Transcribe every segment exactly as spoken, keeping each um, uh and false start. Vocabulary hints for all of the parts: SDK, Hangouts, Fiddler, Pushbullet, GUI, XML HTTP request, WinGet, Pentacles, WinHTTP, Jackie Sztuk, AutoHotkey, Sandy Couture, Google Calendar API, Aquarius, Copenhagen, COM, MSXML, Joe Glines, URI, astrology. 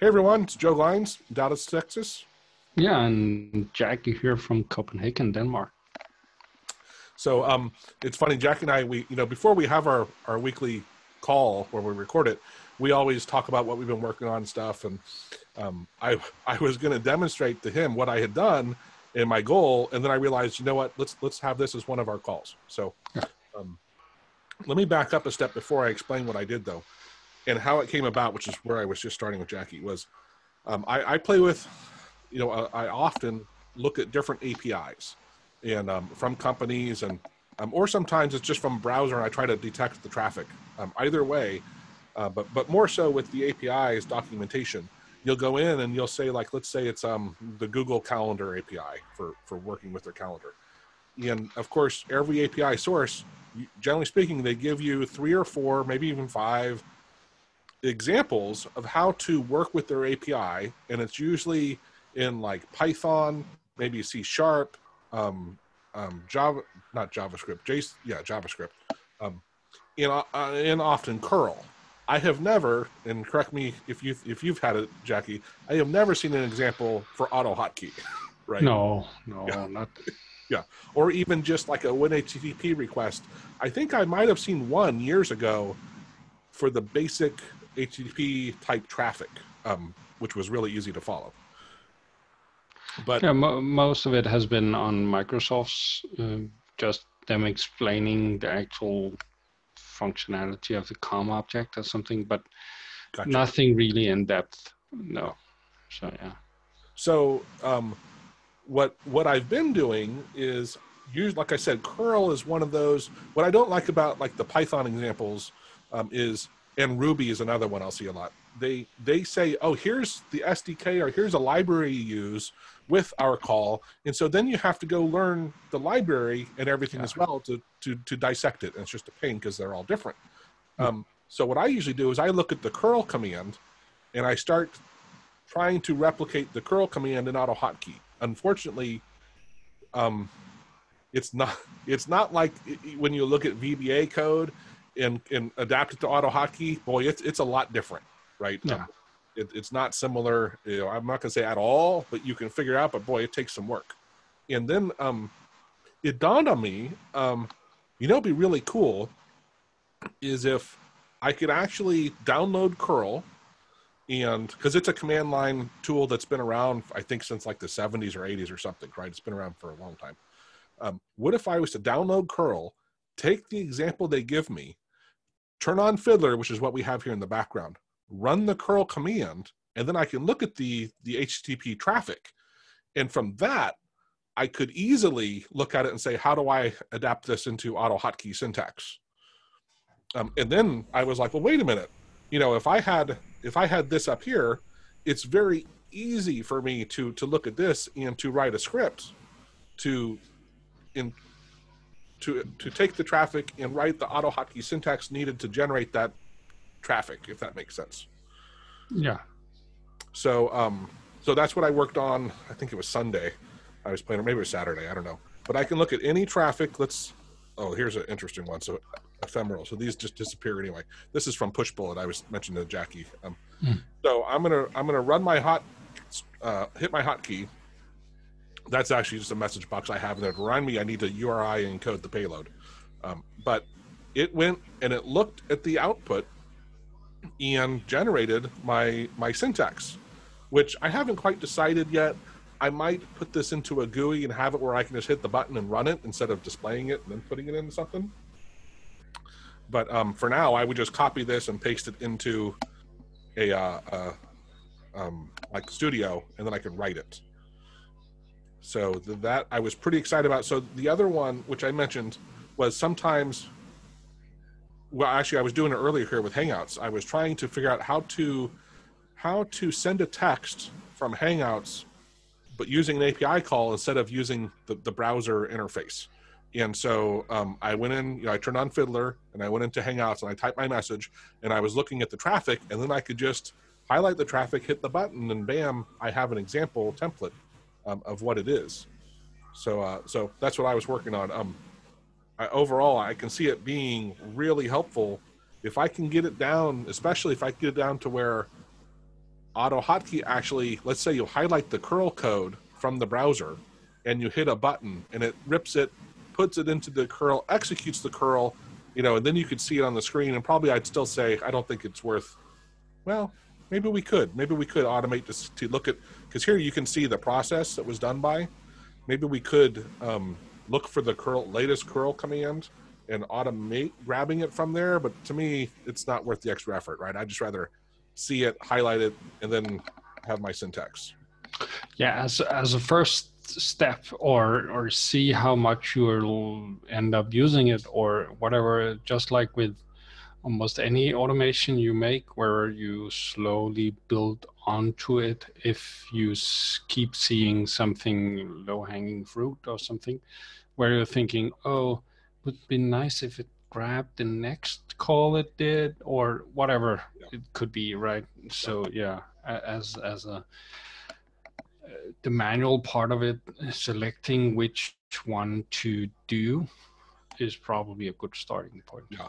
Hey everyone, it's Joe Glines, Dallas, Texas. Yeah, and Jackie here from Copenhagen, Denmark. So um, it's funny, Jackie and I, we, you know, before we have our, our weekly call where we record it, we always talk about what we've been working on and stuff. And um, I, I was going to demonstrate to him what I had done in my goal. And then I realized, you know what, let's, let's have this as one of our calls. So um, let me back up a step before I explain what I did though. And how it came about, which is where I was just starting with Jackie, was um, I, I play with, you know, I, I often look at different A P Is and um, from companies and, um, or sometimes it's just from browser and I try to detect the traffic um, either way, uh, but, but more so with the A P I's documentation, you'll go in and you'll say like, let's say it's um, the Google Calendar A P I for, for working with their calendar. And of course, every A P I source, generally speaking, they give you three or four, maybe even five examples of how to work with their A P I, and it's usually in like Python, maybe C sharp, um, um, Java, not JavaScript, J, yeah, JavaScript, um, and, uh, and often curl. I have never, and correct me if you if you've had it, Jackie, I have never seen an example for AutoHotkey, right? No, no, yeah. not. Yeah, or even just like a Win H T T P request. I think I might have seen one years ago for the basic H T T P type traffic, um, which was really easy to follow. But yeah, mo most of it has been on Microsoft's, uh, just them explaining the actual functionality of the COM object or something, but gotcha. Nothing really in depth. No. So yeah. So um, what what I've been doing is use, like I said, curl is one of those. What I don't like about like the Python examples um, is. And Ruby is another one I'll see a lot. They they say, oh, here's the S D K or here's a library you use with our call. And so then you have to go learn the library and everything yeah. as well to, to, to dissect it. And it's just a pain because they're all different. Mm-hmm. um, so what I usually do is I look at the curl command and I start trying to replicate the curl command in AutoHotkey. Unfortunately, um, it's not, it's not like it, when you look at V B A code, And, and adapt it to AutoHotkey, boy, it's, it's a lot different, right? Yeah. Um, it, it's not similar, you know, I'm not going to say at all, but you can figure out, but boy, it takes some work. And then um, it dawned on me, um, you know, it'd be really cool is if I could actually download curl and because it's a command line tool that's been around, I think since like the seventies or eighties or something, right? It's been around for a long time. Um, what if I was to download curl, take the example they give me, turn on Fiddler, which is what we have here in the background, run the curl command, and then I can look at the, the H T T P traffic. And from that, I could easily look at it and say, how do I adapt this into AutoHotkey syntax? Um, and then I was like, well, wait a minute. You know, if I had, if I had this up here, it's very easy for me to, to look at this and to write a script to in, To, to take the traffic and write the AutoHotkey syntax needed to generate that traffic, if that makes sense. Yeah. So um, so that's what I worked on. I think it was Sunday. I was playing, or maybe it was Saturday. I don't know. But I can look at any traffic. Let's. Oh, here's an interesting one. So ephemeral. So these just disappear anyway. This is from Pushbullet. I was mentioning to Jackie. Um, mm. So I'm gonna I'm gonna run my hot uh, hit my hotkey. That's actually just a message box I have in there to remind me I need to U R I and encode the payload. Um, but it went and it looked at the output and generated my, my syntax, which I haven't quite decided yet. I might put this into a G U I and have it where I can just hit the button and run it instead of displaying it and then putting it into something. But um, for now, I would just copy this and paste it into a uh, uh, um, like Studio, and then I can write it. So that I was pretty excited about. So the other one, which I mentioned, was sometimes, well, actually I was doing it earlier here with Hangouts. I was trying to figure out how to, how to send a text from Hangouts, but using an A P I call instead of using the, the browser interface. And so um, I went in, you know, I turned on Fiddler and I went into Hangouts and I typed my message and I was looking at the traffic and then I could just highlight the traffic, hit the button and bam, I have an example template. Um, of what it is. So uh, so that's what I was working on. Um, I, overall, I can see it being really helpful if I can get it down, especially if I get it down to where AutoHotkey actually, let's say you highlight the curl code from the browser and you hit a button and it rips it, puts it into the curl, executes the curl, you know, and then you could see it on the screen. And probably I'd still say, I don't think it's worth, well, maybe we could. Maybe we could automate this to look at, because here you can see the process that was done by. Maybe we could um, look for the curl, latest curl command and automate grabbing it from there. But to me, it's not worth the extra effort, right? I'd just rather see it, highlight it, and then have my syntax. Yeah, as, as a first step, or or see how much you'll end up using it or whatever, just like with almost any automation you make where you slowly build onto it. If you keep seeing something low-hanging fruit or something where you're thinking, oh, it would be nice if it grabbed the next call it did or whatever, yeah. It could be, right? So yeah, as, as a the manual part of it, selecting which one to do is probably a good starting point. Yeah.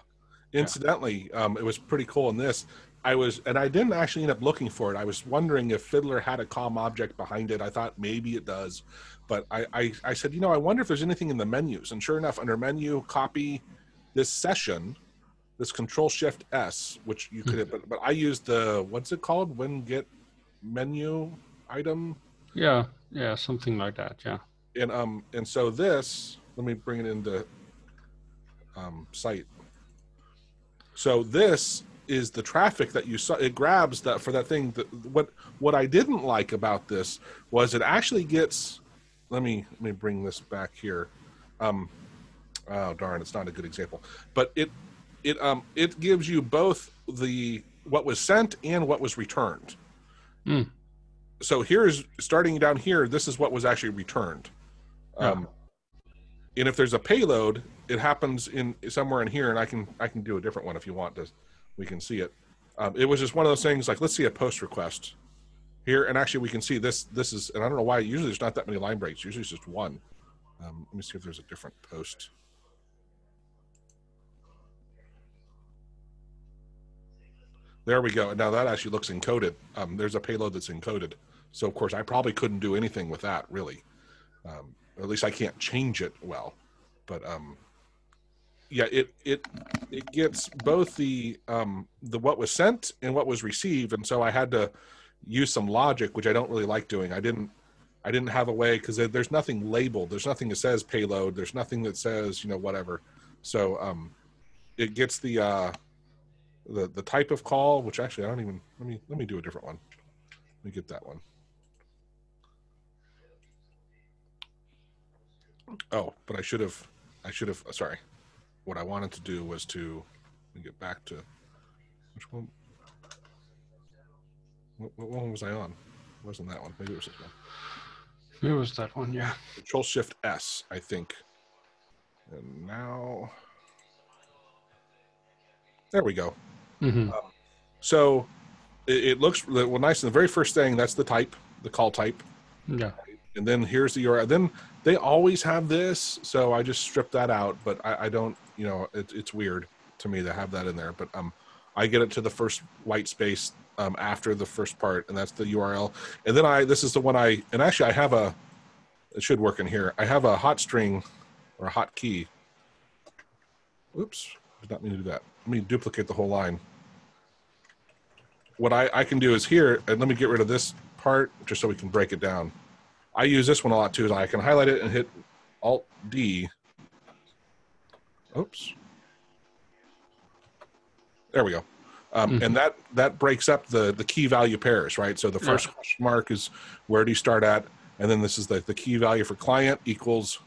Incidentally, yeah. Um, it was pretty cool in this. I was, and I didn't actually end up looking for it. I was wondering if Fiddler had a COM object behind it. I thought maybe it does, but I, I, I said, you know, I wonder if there's anything in the menus. And sure enough, under menu, copy this session, this Control Shift S, which you could, mm-hmm. but, but I used the, what's it called? WinGet menu item. Yeah, yeah, something like that, yeah. And um, and so this, let me bring it into um, site. So this is the traffic that you saw. It grabs that for that thing. That what what I didn't like about this was it actually gets. Let me let me bring this back here. Um, oh darn, it's not a good example. But it it um it gives you both the what was sent and what was returned. Mm. So here's starting down here. This is what was actually returned. Um, yeah. And if there's a payload, it happens in somewhere in here. And I can, I can do a different one if you want to, we can see it. Um, it was just one of those things like, let's see a post request here. And actually we can see this, this is, and I don't know why usually there's not that many line breaks. Usually it's just one. Um, let me see if there's a different post. There we go. Now that actually looks encoded. Um, there's a payload that's encoded. So of course I probably couldn't do anything with that really. Um, or at least I can't change it well, but um, yeah, it, it, it gets both the, um, the what was sent and what was received. And so I had to use some logic, which I don't really like doing. I didn't, I didn't have a way because there's nothing labeled. There's nothing that says payload. There's nothing that says, you know, whatever. So um, it gets the, uh, the the type of call, which actually I don't even, let me let me do a different one. Let me get that one. Oh, but I should have I should have sorry. What I wanted to do was to let me get back to which one what, what one was I on? It wasn't that one. Maybe it was this one. Maybe it was that one, yeah. Control Shift S, I think. And now there we go. Mm-hmm. um, so it, it looks well nice. And the very first thing, that's the type, the call type. Yeah. And then here's the U R L. Then they always have this, so I just stripped that out. But I, I don't, you know, it, it's weird to me to have that in there. But um, I get it to the first white space um, after the first part, and that's the U R L. And then I, this is the one I, and actually I have a, it should work in here. I have a hot string or a hot key. Oops, did not mean to do that. Let me duplicate the whole line. What I, I can do is here, and let me get rid of this part just so we can break it down. I use this one a lot too, is I can highlight it and hit Alt D. Oops. There we go. Um, mm-hmm. And that, that breaks up the, the key value pairs, right? So the first yeah. question mark is where do you start at? And then this is the, the key value for client equals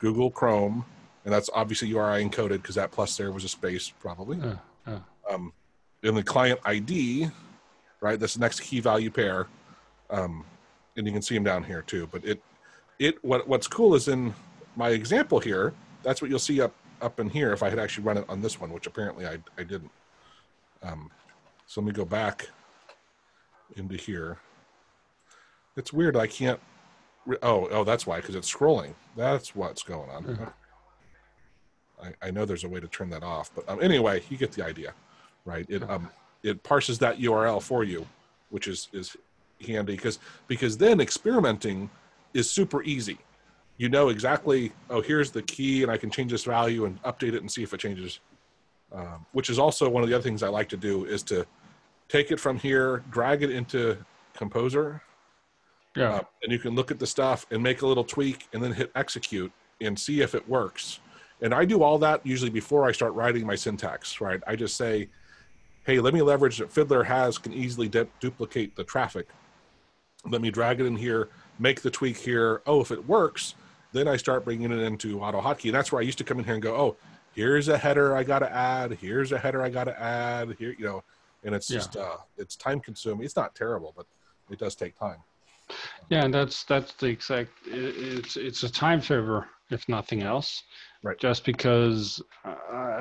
Google Chrome. And that's obviously U R I encoded because that plus there was a space probably. Uh, uh. Um, and the client I D, right? This next key value pair, um, and you can see them down here too. But it, it what what's cool is in my example here. That's what you'll see up up in here if I had actually run it on this one, which apparently I I didn't. Um, so let me go back into here. It's weird. I can't. Oh oh, that's why, because it's scrolling. That's what's going on. Mm-hmm. I, I know there's a way to turn that off, but um, anyway, you get the idea, right? It, um, it parses that U R L for you which is, is handy because because then experimenting is super easy. You know exactly, oh, here's the key, and I can change this value and update it and see if it changes. Um, which is also one of the other things I like to do is to take it from here, drag it into Composer. Yeah. Uh, and you can look at the stuff and make a little tweak and then hit execute and see if it works. And I do all that usually before I start writing my syntax, right? I just say, hey, let me leverage that Fiddler has, can easily duplicate the traffic. Let me drag it in here, make the tweak here. Oh, if it works, then I start bringing it into AutoHotkey. And that's where I used to come in here and go, oh, here's a header I got to add. Here's a header I got to add here, you know, and it's yeah. just, uh, it's time consuming. It's not terrible, but it does take time. Yeah. And that's, that's the exact, it's, it's a time saver, if nothing else, right? Just because I,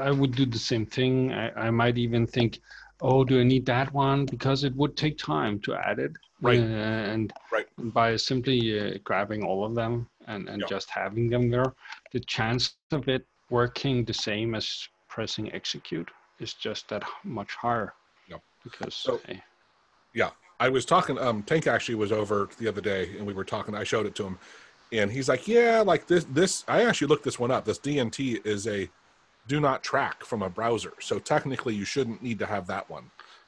I would do the same thing. I, I might even think, oh, do I need that one? Because it would take time to add it. Right. Uh, and right. by simply uh, grabbing all of them and, and yeah. just having them there, the chance of it working the same as pressing execute is just that much higher. Yeah. Because so, hey, yeah, I was talking, um, Tank actually was over the other day and we were talking, I showed it to him and he's like, yeah, like this, this, I actually looked this one up. This D N T is a do not track from a browser. So technically you shouldn't need to have that one.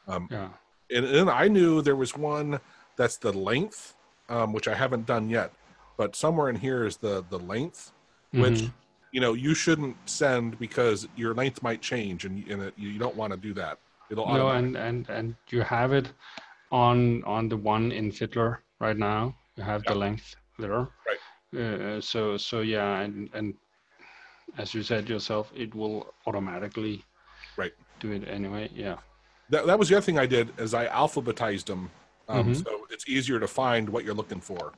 Um, yeah. And then I knew there was one that's the length, um, which I haven't done yet, but somewhere in here is the, the length, mm-hmm. which, you know, you shouldn't send because your length might change and, and it, you don't want to do that. It'll no, and, and, and you have it on, on the one in Fiddler right now, you have yeah. the length there. Right. Uh, so, so yeah. And, and as you said yourself, it will automatically right. do it anyway. Yeah. That, that was the other thing I did is I alphabetized them. Um, mm-hmm. So it's easier to find what you're looking for.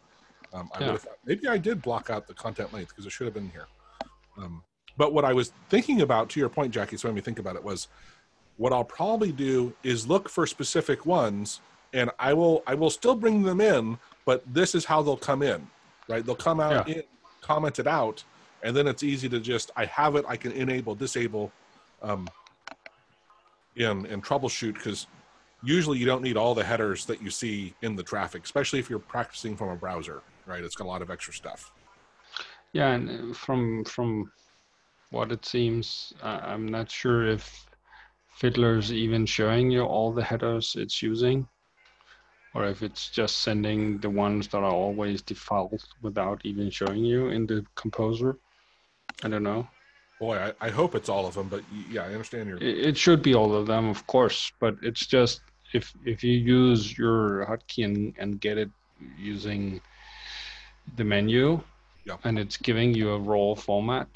Um, I yeah. would have thought, maybe I did block out the content length because it should have been here. Um, but what I was thinking about, to your point, Jackie, so made me think about it, was what I'll probably do is look for specific ones and I will, I will still bring them in, but this is how they'll come in, right? They'll come out yeah. in, comment it out. And then it's easy to just, I have it, I can enable, disable, um, in, and troubleshoot, because usually you don't need all the headers that you see in the traffic, especially if you're practicing from a browser, right? It's got a lot of extra stuff. Yeah, and from, from what it seems, I'm not sure if Fiddler's even showing you all the headers it's using, or if it's just sending the ones that are always default without even showing you in the composer. I don't know. Boy, I, I hope it's all of them, but yeah, I understand your. It should be all of them, of course, but it's just if if you use your hotkey and, and get it using the menu, yeah. and it's giving you a raw format,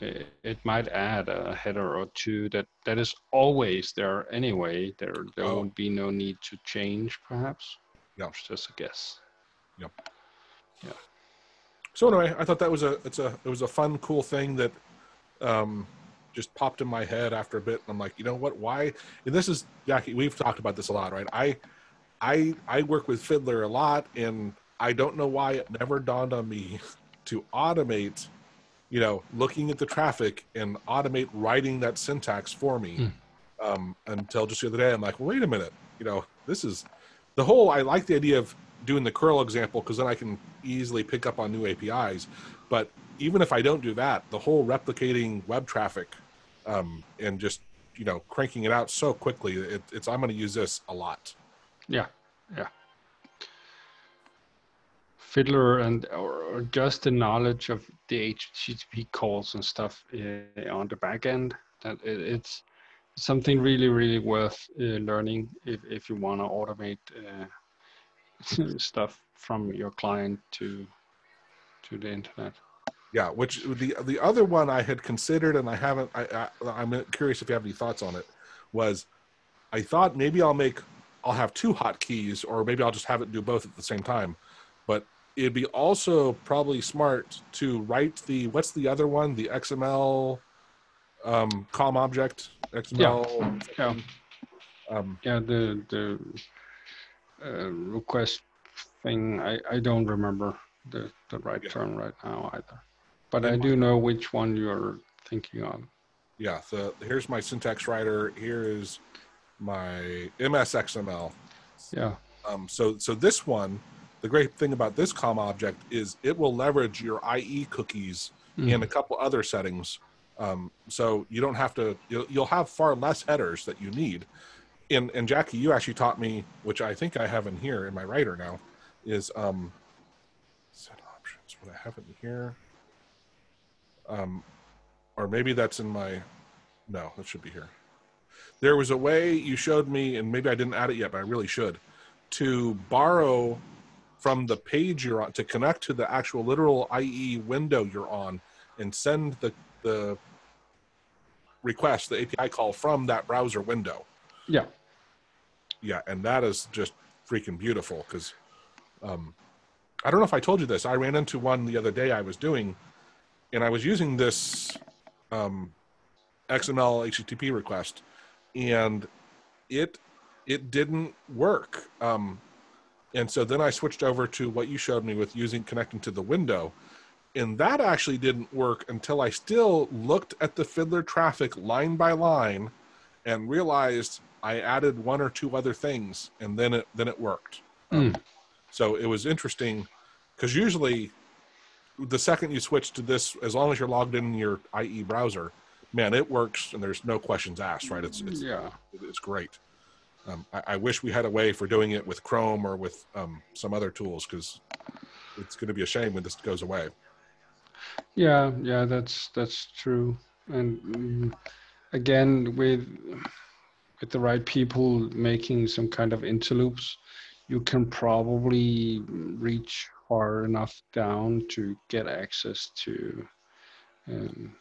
it, it might add a header or two that, that is always there anyway. There there oh. won't be no need to change, perhaps. Yeah, it's just a guess. Yep. Yeah. So anyway, I thought that was a it's a it was a fun, cool thing that. Um, just popped in my head after a bit, and I'm like, you know what? Why? And this is Jackie. We've talked about this a lot, right? I, I, I work with Fiddler a lot, and I don't know why it never dawned on me to automate, you know, looking at the traffic and automate writing that syntax for me. Mm. Um, until just the other day, I'm like, well, wait a minute, you know, this is the whole. I like the idea of doing the curl example because then I can easily pick up on new A P Is, but. Even if I don't do that, the whole replicating web traffic um, and just, you know, cranking it out so quickly, it, it's, I'm going to use this a lot. Yeah. Yeah. Fiddler and or, or just the knowledge of the H T T P calls and stuff uh, on the back end, that it, it's something really, really worth uh, learning if, if you want to automate uh, stuff from your client to, to the internet. Yeah, which the the other one I had considered, and I haven't. I, I I'm curious if you have any thoughts on it. Was I thought maybe I'll make I'll have two hotkeys, or maybe I'll just have it do both at the same time. But it'd be also probably smart to write the what's the other one? The X M L um, com object X M L. Yeah. Yeah. Um, yeah the the uh, request thing. I I don't remember the the right yeah. term right now either. But I do know which one you're thinking on. Yeah, so here's my syntax writer. Here is my M S X M L. Yeah. Um, so, so this one, the great thing about this COM object is it will leverage your I E cookies mm. and a couple other settings. Um, so you don't have to, you'll, you'll have far less headers that you need. And, and Jackie, you actually taught me, which I think I have in here in my writer now, is um, set options, what I have in here. Um, or maybe that's in my, no, that should be here. There was a way you showed me, and maybe I didn't add it yet, but I really should, to borrow from the page you're on, to connect to the actual literal I E window you're on and send the, the request, the A P I call from that browser window. Yeah. Yeah, and that is just freaking beautiful because um, I don't know if I told you this. I ran into one the other day I was doing, and I was using this um, X M L H T T P request, and it it didn't work. Um, and so then I switched over to what you showed me with using connecting to the window, and that actually didn't work until I still looked at the Fiddler traffic line by line and realized I added one or two other things, and then it then it worked. Mm. Um, so it was interesting because usually the second you switch to this, as long as you're logged in your I E browser, man, it works and there's no questions asked, right? It's, it's yeah, it's great. Um, I, I wish we had a way for doing it with Chrome or with um, some other tools because it's going to be a shame when this goes away. Yeah, yeah, that's that's true. And um, again, with with the right people making some kind of interloops, you can probably reach far enough down to get access to um,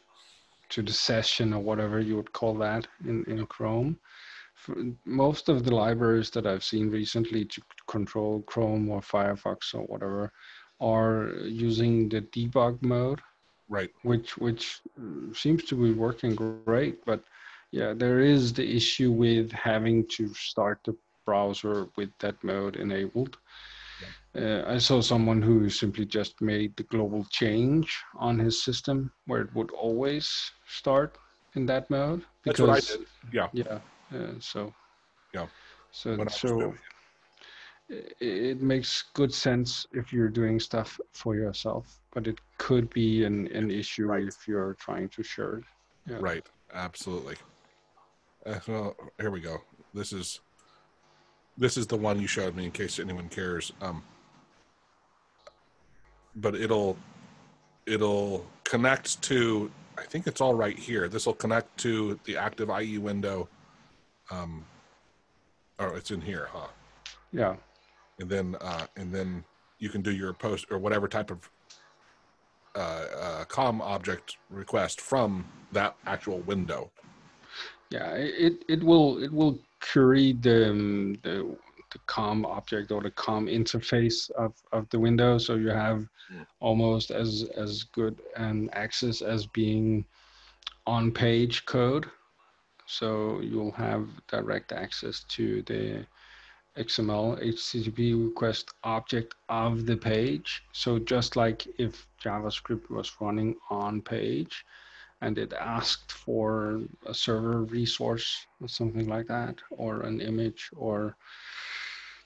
to the session or whatever you would call that in, in Chrome. For most of the libraries that I've seen recently to control Chrome or Firefox or whatever are using the debug mode, right? Which which seems to be working great, but yeah, there is the issue with having to start the browser with that mode enabled. Uh, I saw someone who simply just made the global change on his system where it would always start in that mode. Because, that's what I did. Yeah. Yeah. Uh, so. Yeah. So so it, it makes good sense if you're doing stuff for yourself, but it could be an an issue right. if you're trying to share it. Yeah. Right. Absolutely. Uh, well, here we go. This is this is the one you showed me. In case anyone cares. Um, but it'll, it'll connect to, I think it's all right here. This will connect to the active I E window. Um, oh, it's in here, huh? Yeah. And then, uh, and then you can do your post or whatever type of uh, uh, COM object request from that actual window. Yeah, it, it will, it will query the, um, the, the COM object or the COM interface of, of the window, so you have almost as as good an access as being on page code. So you'll have direct access to the X M L H T T P request object of the page. So just like if JavaScript was running on page and it asked for a server resource or something like that, or an image, or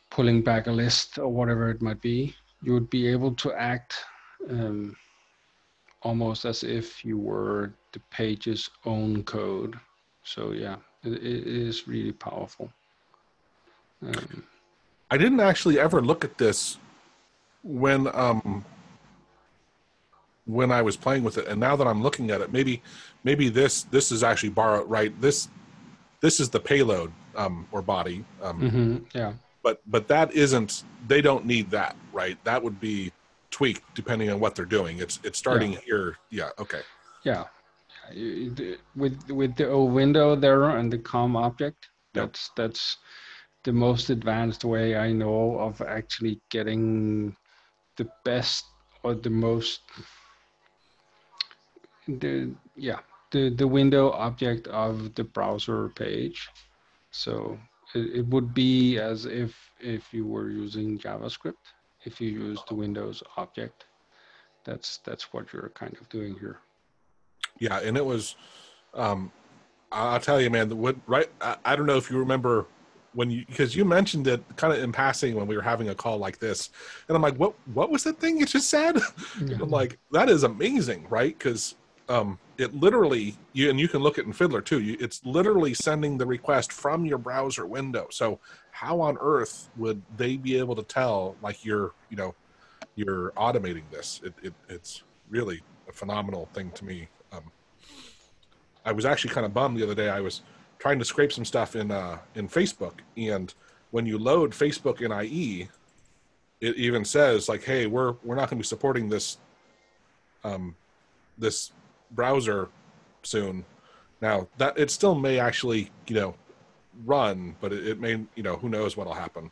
pulling back a list or whatever it might be, you would be able to act um, almost as if you were the page's own code. So yeah, it, it is really powerful. Um, I didn't actually ever look at this when um, when I was playing with it, and now that I'm looking at it, maybe maybe this this is actually borrowed, right? This this is the payload um, or body. Um, mm-hmm, yeah. But but that isn't, they don't need that, right? That would be tweaked depending on what they're doing. It's it's starting yeah. here. Yeah, okay. Yeah. With with the O window there and the COM object, that's, yeah. that's the most advanced way I know of actually getting the best or the most, the yeah, the, the window object of the browser page. So it would be as if if you were using JavaScript, if you use the Windows object. That's that's what you're kind of doing here. Yeah, and it was, um, I'll tell you, man, the, right, I, I don't know if you remember when you, because you mentioned it kind of in passing when we were having a call like this, and I'm like, what what was that thing you just said? Mm-hmm. I'm like, that is amazing, right? Because um, it literally, you and you can look at it in Fiddler too. You, it's literally sending the request from your browser window. So how on earth would they be able to tell like you're, you know, you're automating this? It, it, it's really a phenomenal thing to me. Um, I was actually kind of bummed the other day. I was trying to scrape some stuff in uh, in Facebook, and when you load Facebook in I E, it even says like, "Hey, we're we're not going to be supporting this um, this browser soon." Now that it still may actually you know run, but it, it may you know who knows what'll happen,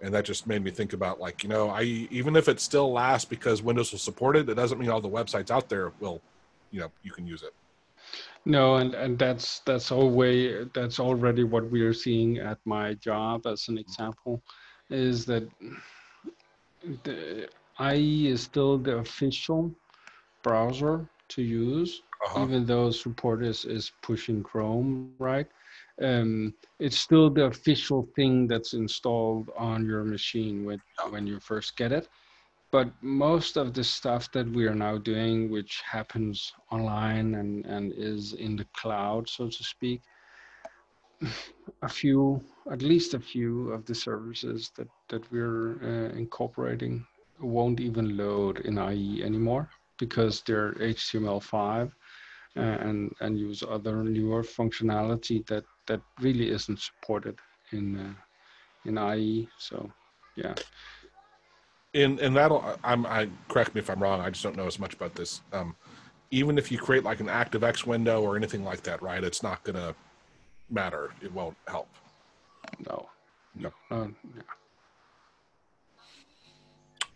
and that just made me think about like you know I even if it still lasts because Windows will support it, it doesn't mean all the websites out there will you know you can use it. No, and, and that's that's always that's already what we are seeing at my job as an example, is that the I E is still the official browser to use, uh-huh. even though support is, is pushing Chrome, right? Um, it's still the official thing that's installed on your machine when when you first get it. But most of the stuff that we are now doing, which happens online and, and is in the cloud, so to speak, a few, at least a few of the services that, that we're uh, incorporating won't even load in I E anymore because they're H T M L five and, and use other newer functionality that, that really isn't supported in, uh, in I E, so yeah. And, and that'll, I'm, I, correct me if I'm wrong, I just don't know as much about this. Um, even if you create like an ActiveX window or anything like that, right? It's not going to matter. It won't help. No. No. Uh, yeah.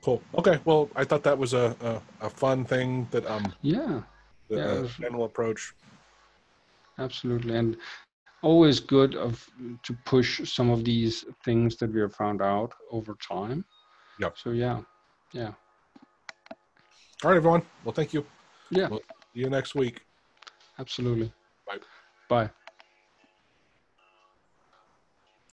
Cool. Okay. Well, I thought that was a, a, a fun thing that, um, yeah, the, yeah uh, general approach. Absolutely. And always good of to push some of these things that we have found out over time. Yep. So yeah, yeah. All right, everyone. Well, thank you. Yeah. We'll see you next week. Absolutely. Bye. Bye.